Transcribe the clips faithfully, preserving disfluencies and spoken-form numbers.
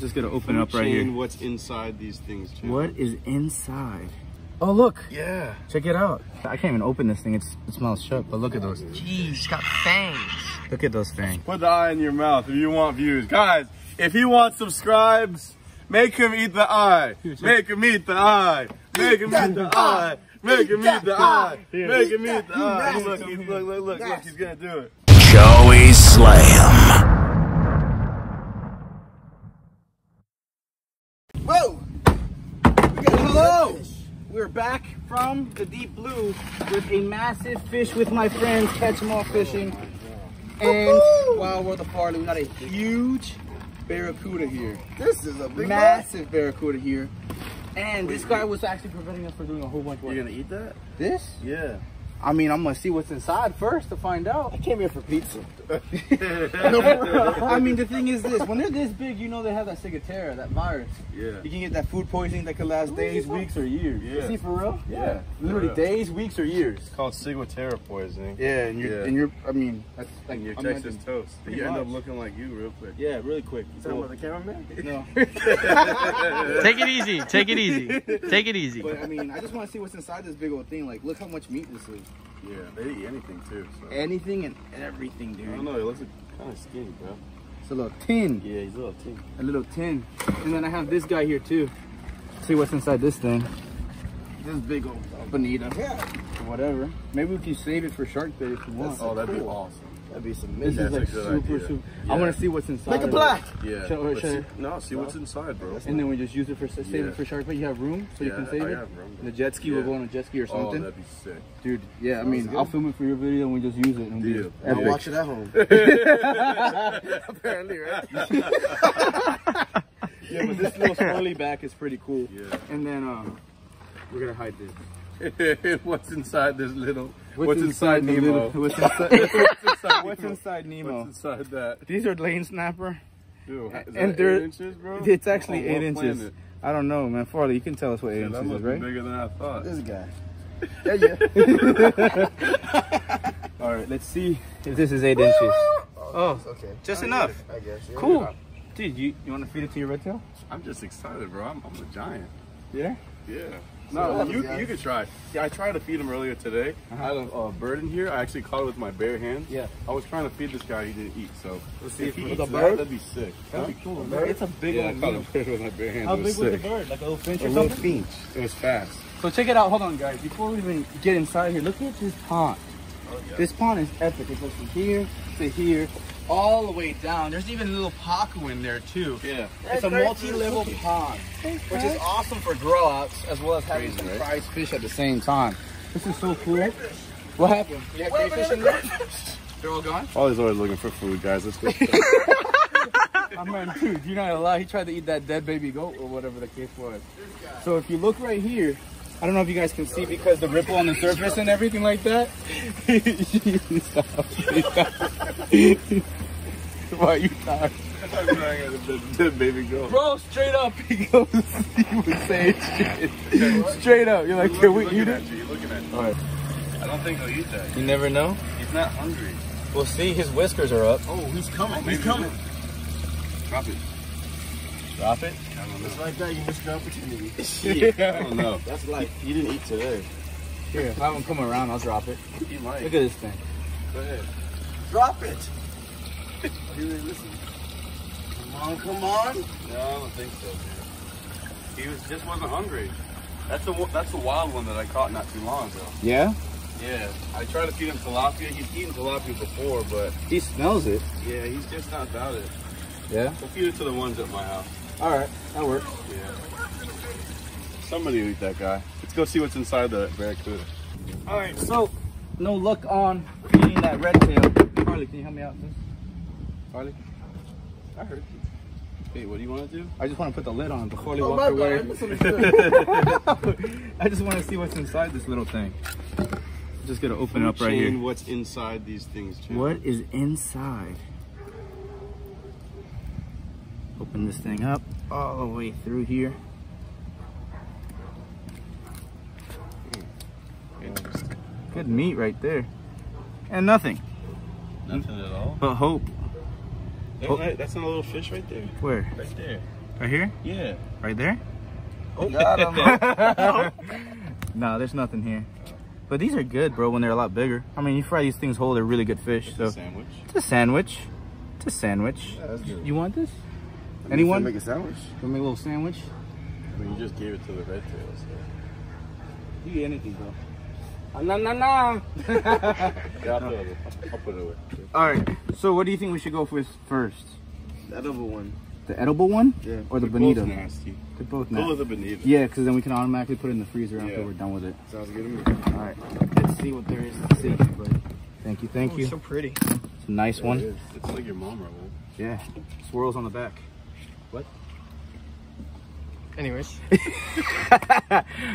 just gotta open it up right here. What's inside these things too. What is inside? Oh look. Yeah. Check it out. I can't even open this thing. It's, it smells shut, but look at those. Jeez, it's got fangs. Look at those fangs. Put the eye in your mouth if you want views. Guys, if he wants subscribes, make him eat the eye. Make him eat the eye. Make him eat the eye. Make him eat the eye. Make him eat the eye. Look, look, look, look, look, he's gonna do it. Joey Slam. We're back from the deep blue with a massive fish with my friends, Catch Em All Fishing. And wow, we're the Farley. We got a huge barracuda here. This is a big massive one. Barracuda here. And wait, this guy wait. was actually preventing us from doing a whole bunch of work. You're gonna eat that? This? Yeah. I mean, I'm gonna see what's inside first to find out. I came here for pizza. No, I mean, the thing is this, when they're this big, you know they have that ciguatera, that virus. Yeah. You can get that food poisoning that could last days, weeks, or years. Yeah. See, for real? Yeah. yeah. Literally real. days, weeks, or years. It's called ciguatera poisoning. Yeah, and you're, yeah. and you're I mean, that's like and your I'm Texas to, toast. You much. end up looking like you real quick. Yeah, really quick. You talking about the cameraman? No. Take it easy, take it easy, take it easy. But I mean, I just wanna see what's inside this big old thing. Like, look how much meat this is. Yeah, they eat anything too. So. Anything and everything, dude. I don't know, it looks like kind of skinny, bro. It's a little tin. Yeah, he's a little tin. A little tin. And then I have this guy here too. See what's inside this thing. This big old bonita. Yeah. Or whatever. Maybe we can save it for shark bait if you want. That's oh, that'd cool. be awesome. That'd be some. This is like super, idea. super. Yeah. I want to see what's inside. Like a black. Yeah. Shall, shall, see, no, see what's inside, bro. And then we just use it for save yeah. it for shark bait. You have room, so yeah, you can save I it. Have room, and the jet ski, yeah. we'll go on a jet ski or something. Oh, that'd be sick, dude. Yeah, Sounds I mean, good. I'll film it for your video, and we just use it. And yeah. Just I'll watch it at home. Apparently, right? Yeah, but this little spoolie back is pretty cool. Yeah. And then um, we're gonna hide this. What's inside this little? What's, what's inside, inside Nemo? Little, what's, inside, what's, inside what's inside Nemo? What's inside that? These are lane snapper. Dude, is and that eight inches, bro? It's actually oh, eight inches. Planet. I don't know, man. Farley, you can tell us what eight yeah, inches is, right? Bigger than I thought. This guy. Yeah, yeah. All right, let's see if this is eight inches. Oh, okay. Just I enough. Guess, I guess. Yeah, cool, enough. Dude. You you want to feed it to your red tail? I'm just excited, bro. I'm, I'm a giant. Yeah. Yeah. No, you you could try. Yeah, I tried to feed him earlier today. Uh -huh. I had a uh, bird in here. I actually caught it with my bare hands. Yeah. I was trying to feed this guy. He didn't eat. So let's see if he eats a bird. That'd be sick. That'd be cool. Huh? It's a big yeah, old. I caught a bird with my bare hands. How big was the bird? Like a little finch or something? A little finch. It was fast. So check it out. Hold on, guys. Before we even get inside here, look at this pond. Oh, yeah. This pond is epic. It goes from here to here, all the way down. There's even a little pacu in there too. Yeah. That's it's a multi-level pond, which is awesome for grow-ups as well as having some prize fish at the same time. This is so cool. What happened? You have crayfish in there? They're all gone? Farley's always looking for food, guys. Let's go. I'm running dude, you're not gonna lie. He tried to eat that dead baby goat or whatever the case was. So if you look right here, I don't know if you guys can see because the ripple on the surface and everything like that. Why are you tired? I'm crying at the dead baby girl. Bro, straight up, he goes, he was saying shit. Okay, straight up, you're like, can we eat it? You're looking at you. All right. I don't think he'll eat that. You never know? He's not hungry. Well, see, his whiskers are up. Oh, he's coming. Oh, he's Maybe coming. Drop it. Drop it? I don't know. It's like that, you missed the opportunity. Shit. I don't know. That's like, you didn't eat today. Here, if I haven't come around, I'll drop it. You might. Look at this thing. Go ahead. Drop it. Come on, come on. No, I don't think so, dude. He was, just wasn't hungry. That's the that's the wild one that I caught not too long ago. Yeah? Yeah. I tried to feed him tilapia. He's eaten tilapia before, but... He smells it. Yeah, he's just not about it. Yeah? We'll feed it to the ones at my house. All right, that works. Yeah. Somebody eat that guy. Let's go see what's inside the barracuda. All right, so no luck on feeding that red tail. Farley, can you help me out with this? Farley? I heard you. Hey, what do you want to do? I just want to put the lid on before they oh, walk away. I just want to see what's inside this little thing. Just got to open it up right here. What's inside these things, too. What is inside? Open this thing up all the way through here. Interesting. Good meat right there. And nothing. Nothing at all? But hope. That's not a little fish right there. Where? Right there. Right here? Yeah. Right there? Oh, got him. No, there's nothing here. But these are good, bro, when they're a lot bigger. I mean, you fry these things whole, they're really good fish. It's so. a sandwich. It's a sandwich. It's a sandwich. Yeah, that's good. You want this? I mean, Anyone? Make a sandwich. Can we make a little sandwich? I mean, you just gave it to the red tails. So. You get anything, bro. Uh, nah, nah, nah. Yeah, I'll put it I'll put it away. All right. So, what do you think we should go with first? The edible one. The edible one? Yeah. Or the They're bonito? Both nasty. They're both nasty. Go with the bonito. Yeah, because then we can automatically put it in the freezer yeah. after we're done with it. Sounds good to me. All right. Let's see what there is to see. Thank you. Thank oh, you. It's so pretty. It's a nice yeah, one. It is. It's like your mom right now. Yeah. Swirls on the back. What? Anyways.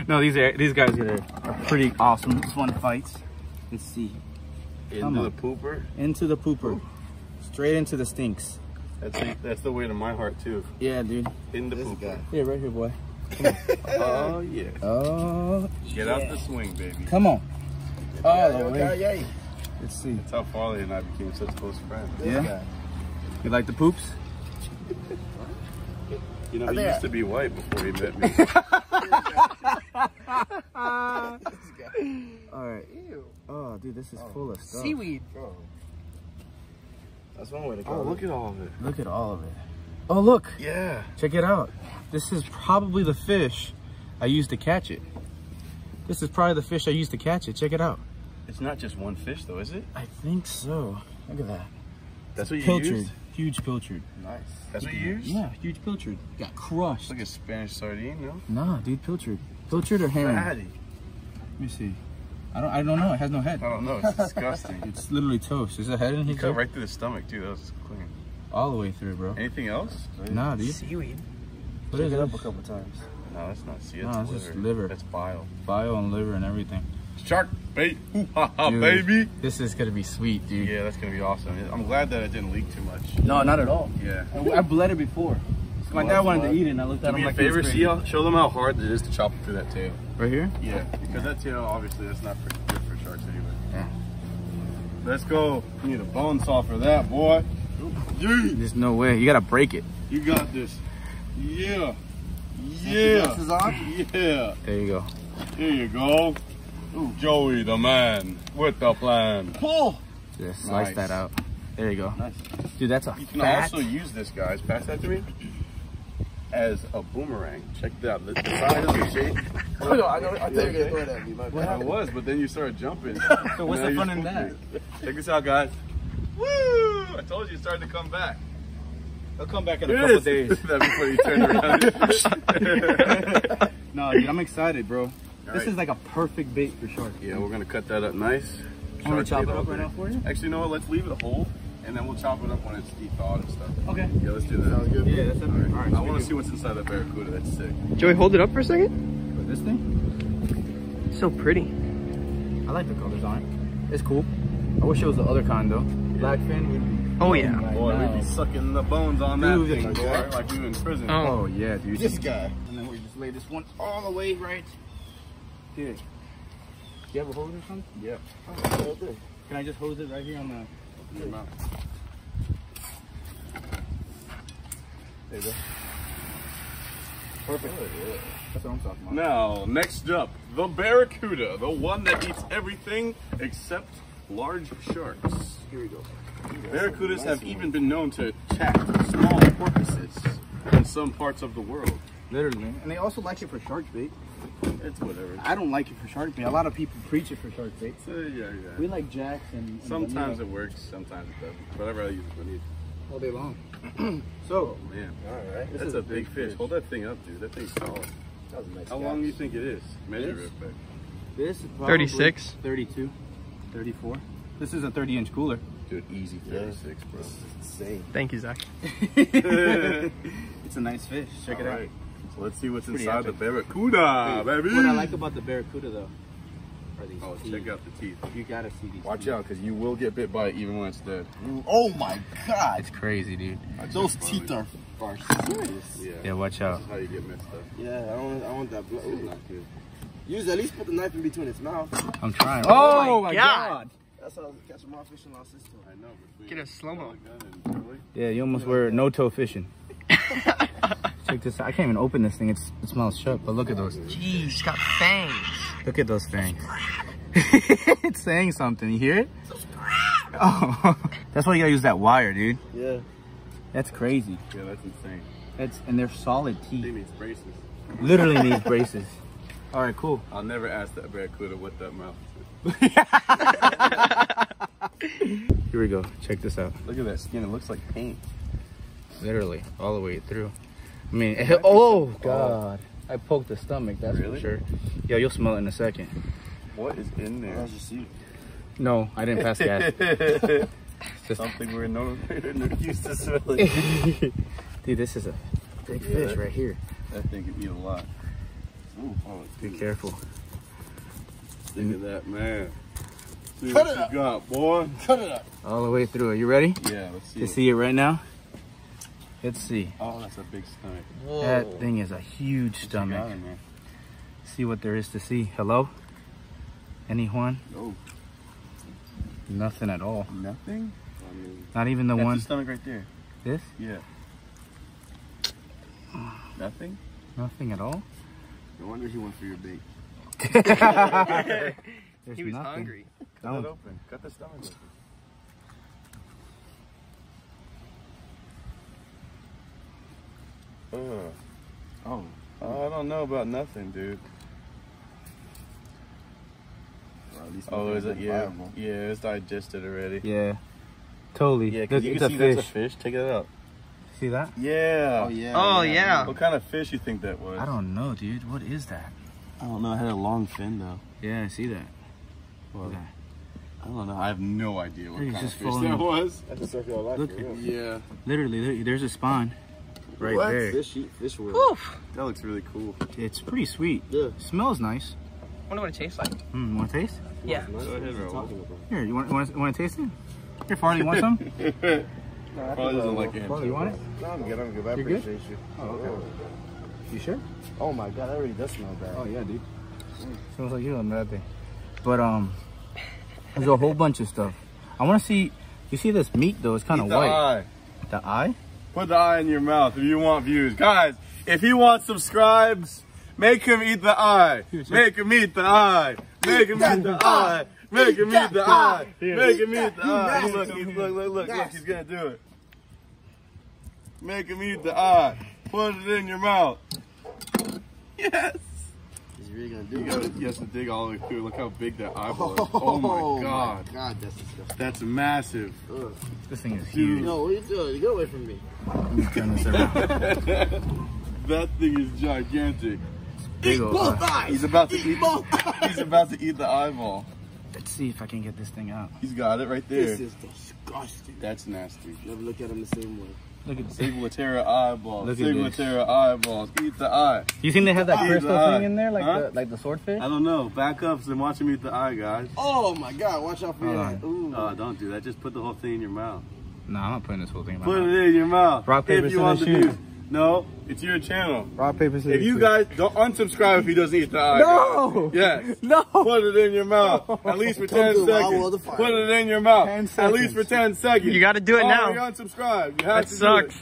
No, these are these guys are, are pretty awesome. This one fights. Let's see. Into Come the on. pooper. Into the pooper. Ooh. Straight into the stinks. That's the, that's the way to my heart too. Yeah, dude. In the this pooper. Guy. Yeah, right here, boy. Come on. Oh yeah. Oh. Get yeah. out the swing, baby. Come on. Oh, yeah, okay. yeah, yeah. Let's see. That's how Farley and I became such close friends. Yeah. yeah. You like the poops? You know, he used to be white before he met me. Alright. Oh, dude, this is oh. full of stuff. Seaweed. Bro. That's one way to go. Oh, look at all of it. Look at all of it. Oh, look. Yeah. Check it out. This is probably the fish I used to catch it. This is probably the fish I used to catch it. Check it out. It's not just one fish, though, is it? I think so. Look at that. That's what you Pilchard. used? Huge pilchard. Nice. That's what you used? Yeah, huge pilchard. Got crushed. Like a Spanish sardine, no? Nah, dude, pilchard. Pilchard or herring? Fatty. Let me see. I don't I don't know. It has no head. I don't know. It's disgusting. It's literally toast. Is there a head in here? It cut right through the stomach, too. That was clean. All the way through, bro. Anything else? Nah, dude. Seaweed. Put it up a couple times. No, that's not seaweed. No, it's liver. just liver. That's bile. Bile and liver and everything. Shark bait, ha ha, baby. This is gonna be sweet, dude. Yeah, that's gonna be awesome. I'm glad that it didn't leak too much. No, not at all. Yeah, I, I've bled it before. So my dad wanted to eat it, and I looked at him like, "Do me a favor, see, show them how hard it is to chop through that tail." Right here? Yeah, because that tail, obviously, that's not pretty good for sharks anyway. Yeah. Let's go. You need a bone saw for that, boy. There's no way. You gotta break it. You got this. Yeah. Yeah. Yeah. There you go. There you go. Ooh. Joey the man with the plan. Pull! Just slice nice. that out. There you go. Nice. Dude, that's a You can fat... also use this, guys. Pass that to me. As a boomerang. Check it out. Look, the side of the shape. I, know, I, know, I you thought you were going to throw it at me. Well, I was, but then you started jumping. So what's the fun in that? Check this out, guys. Woo! I told you it started to come back. They'll come back in it a couple is. days. That's before you turn around. No, dude, I'm excited, bro. All this right. is like a perfect bait for sharks. Yeah, we're gonna cut that up nice. I'm gonna chop it up right now for you. Actually, you know what? Let's leave it whole, and then we'll chop it up when it's de-thawed and stuff. Okay. Yeah, let's do that. Sounds good. Yeah, that's it. All right. All right. I want to see what's inside that barracuda. That's sick. Joey, hold it up for a second. With this thing. It's so pretty. I like the colors on it. It's cool. I wish it was the other kind though. Yeah. Blackfin would be. Oh yeah. Right boy, now. We'd be sucking the bones on dude, that thing, boy. Like, like we were in prison. Oh, oh yeah, dude. This guy. And then we just lay this one all the way right. Dude, do you have a hose or something? Yeah. Oh, can I just hose it right here on the... Open your mouth. There you go. Perfect. Oh, yeah. That's what I'm talking about. Now, next up, the barracuda. The one that eats everything except large sharks. Here we go. Barracudas nice have one. even been known to attack small porpoises in some parts of the world. Literally. And they also like it for shark bait. It's whatever. I don't like it for shark bait. A lot of people preach it for shark bait. Uh, yeah, yeah. We like jacks and, and sometimes it works, sometimes it doesn't. But I'd rather use it when needed. All day long. So, oh, man. All right. This That's a big, big fish. fish. Hold that thing up, dude. That thing's solid. That was a nice How catch. long do you think it is? Measure this? it back. This is probably thirty-six. thirty-two. thirty-four. This is a thirty inch cooler. Dude, easy thirty-six, yeah. bro. This is insane. Thank you, Zach. It's a nice fish. Check all it out. Right. So let's see what's inside epic. the barracuda, Dude, baby. What I like about the barracuda, though, are these Oh, teeth. check out the teeth. You gotta see these Watch teeth. out, because you will get bit by it even when it's dead. Oh, my God. It's crazy, dude. I Those teeth are, are serious. Yeah. yeah, watch out. This is how you get messed up. Yeah, I don't, I want that blood. Ooh, not good. You should at least put the knife in between its mouth. I'm trying. Oh, oh my God. God. That's how I was catching my fish in my system. I know. Get a slow-mo. Yeah, you almost yeah. were no-toe fishing. Check this out. I can't even open this thing. It's, it smells shut, but look at those. Jeez, it's got fangs. Look at those fangs. It's saying something. You hear it? Oh, that's why you gotta use that wire, dude. Yeah. That's crazy. Yeah, that's insane. That's, and they're solid teeth. They need braces. Literally needs braces. All right, cool. I'll never ask that barracuda what that mouth is. Here we go. Check this out. Look at that skin. It looks like paint. Literally, all the way through. I mean, it, oh, God. I poked the stomach, that's really? for sure. Yo, you'll smell it in a second. What is in there? How'd you see? No, I didn't pass gas. Just something we're no used to smelling. Dude, this is a big yeah, fish that, right here. That thing could eat a lot. Ooh, oh, be careful. Look at that, man. See Cut what it you up. got, boy. Cut it up. All the way through. Are you ready? Yeah, let's see. You see it right now? Let's see. Oh, that's a big stomach. Whoa. That thing is a huge what stomach. It, man? See what there is to see. Hello? Anyone? No. Nothing at all. Nothing? I mean, not even the that's one. That's the stomach right there. This? Yeah. Nothing? Nothing at all? No wonder he went for your bait. he was nothing. hungry. Cut no. it open. Cut the stomach open. Ugh. Oh. Oh, I don't know about nothing, dude. Well, at least oh, is it? Yeah, viable. yeah, it's digested already. Yeah, totally. Yeah, because you can see fish. that's a fish. Take it out. See that? Yeah. Oh yeah. Oh yeah. yeah. What kind of fish you think that was? I don't know, dude. What is that? I don't know. It had a long fin though. Yeah, I see that. Well, okay. I don't know. I have no idea what kind of fish that was. That's a circle of life. Look, yeah. yeah. Literally, there's a spawn. Right what? there. Fish, fish Oof. That looks really cool. It's pretty sweet. Yeah. Smells nice. I wonder what it tastes like. Mm, want to taste? Yeah. Go ahead, bro. Here, you want, want, want to taste it? Here, Farley, you want some? no, Farley doesn't like it. Farley, you want it? No, I'm good. I'm good. I appreciate good? you. Oh, okay. Oh. You sure? Oh my God, that really does smell bad. Oh yeah, dude. Mm. Smells like you on that thing. But um, there's a whole bunch of stuff. I want to see. You see this meat though? It's kind of white. Eye. The eye. Put the eye in your mouth if you want views. Guys, if he wants subscribes, make him eat the eye. Make him eat the eye. Make him eat the eye. Make him eat the eye. Make him eat the eye. Look, look, look, look, look, he's gonna do it. Make him eat the eye. Put it in your mouth. Yes. He's really gonna do it. He has to dig all the way through. Look how big that eyeball is. Oh my God. God, that's disgusting. That's massive. This thing is huge. No, what are you doing? You get away from me. That thing is gigantic. Eat both eyes. He's about to eat. He's about to eat the eyeball. Let's see if I can get this thing out. He's got it right there. This is disgusting. That's nasty. Never look at him the same way. Look at the ciguatera eyeballs. Look at ciguatera eyeballs. Eat the eye. Do you think they have that crystal thing in there, like huh? the like the swordfish? I don't know. Back up and watch him eat the eye, guys. Oh my God! Watch out for your eye. Oh, don't do that. Just put the whole thing in your mouth. No, nah, I'm not putting this whole thing in my Put mouth. Put it in your mouth. Rock, paper, scissors. No, it's your channel. Rock, paper, scissors. If you guys don't unsubscribe if he doesn't eat the eye. No! Yes. No! Put it in your mouth. No. At least for don't ten seconds. Put it in your mouth. At least for ten seconds. You got to do it oh, now. You unsubscribe. You have that to sucks. Do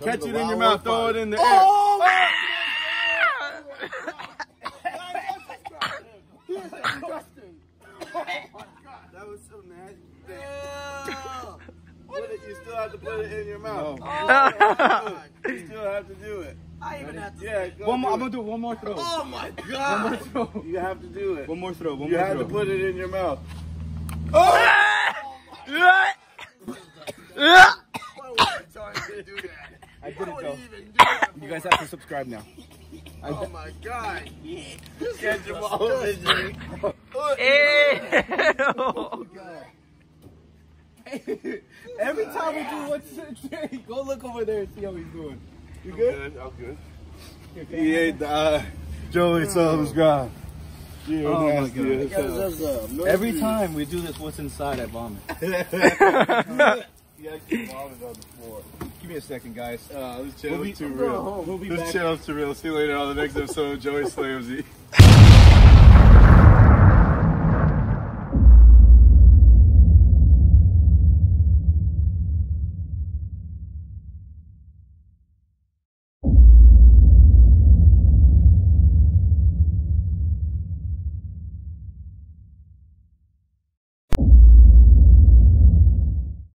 it. Catch it in your mouth. Throw it in the air. Oh! Ah! That was so nasty. You still have to put it in your mouth. Oh. You still have to do it. I even have to yeah, do it. One more, I'm going to do one more throw. Oh my God. One more throw. You have to do it. One more throw. One you more have throw. to put it in your mouth. Oh! What would you do that? I did it though. You guys have to subscribe now. Oh my God. Catch em all fishing. Oh God. Every time we do what's in go look over there and see how he's doing. You good? I'm good. I'm good. He ate the eye. Joey Slam's gone. Oh my God. Every time we do this, what's inside, I vomit. You gotta keep vomit on the floor. Give me a second, guys. Uh, let's chill we'll be, up to real. We'll be let's back. chill up to real. See you later on the next episode of Joey Slam's Eat.